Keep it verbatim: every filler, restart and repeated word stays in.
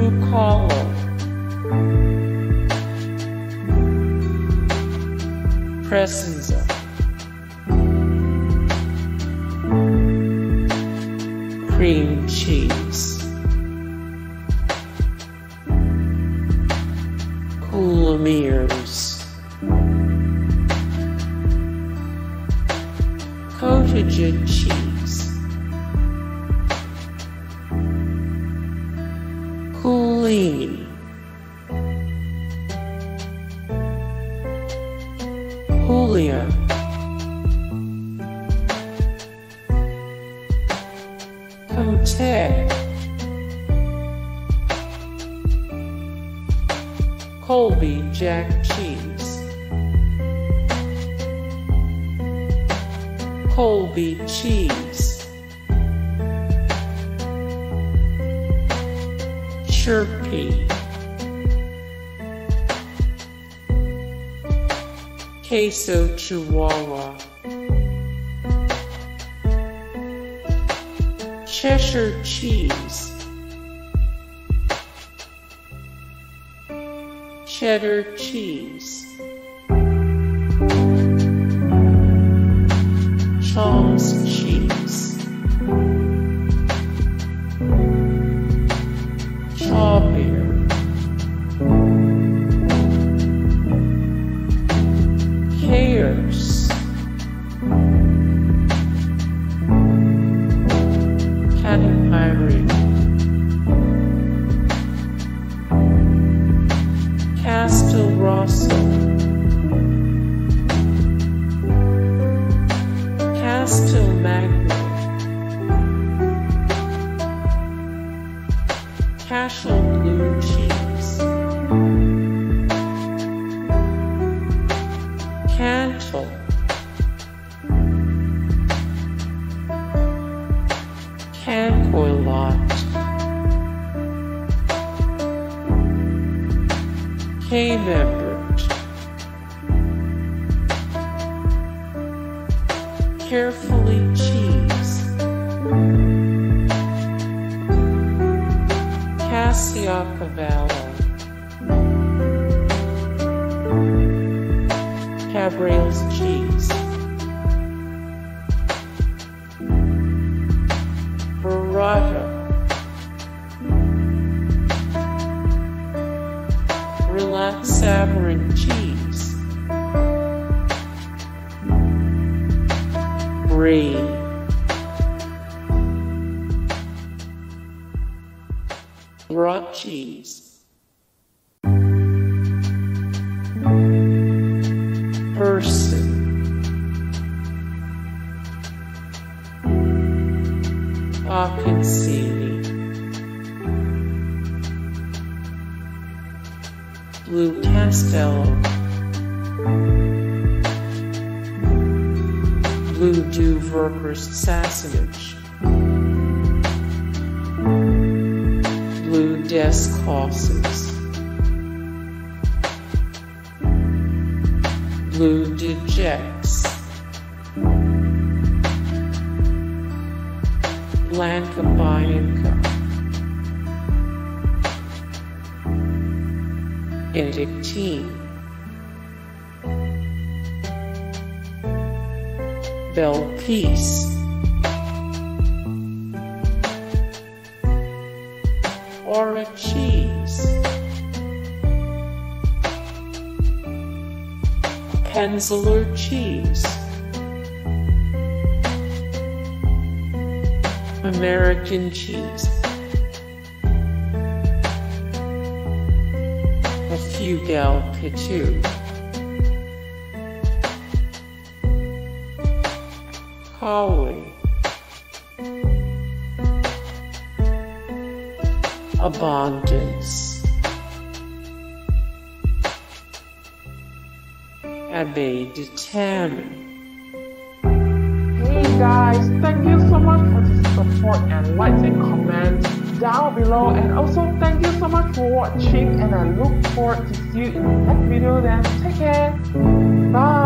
Crucolo. Presenza. Cream cheese. Coolmeers. Cotija cheese. Cooleeney. Coolea. Comté. Colby-Jack cheese. Colby cheese. Churpee. Queso Chihuahua. Cheshire cheese. Cheddar cheese. Tom's cheese. Chaw beer. Cares. Catupiry. Castelrosso. Castelmagno. Cashel Blue cheese. Cantle. Cancoillotte. Camembert. Caerphilly cheese. Caciocavallo. Cabrales cheese. Burrata. Relaxed Savarin cheese. Three. Raw cheese. Person. Appenzeller. Blue Castello. Blue du Vercors-Sassenage. Blue des Causses. Blue de Gex. Blanca Bianca. Indic. Bel Paese. Ora cheese. Appenzeller cheese. American cheese. Afuega'l pitu. Colby. Abondance. Abbaye de Tamie. Hey guys, thank you so much for the support and likes and comments down below, and also thank you so much for watching, and I look forward to see you in the next video. Then take care. Bye.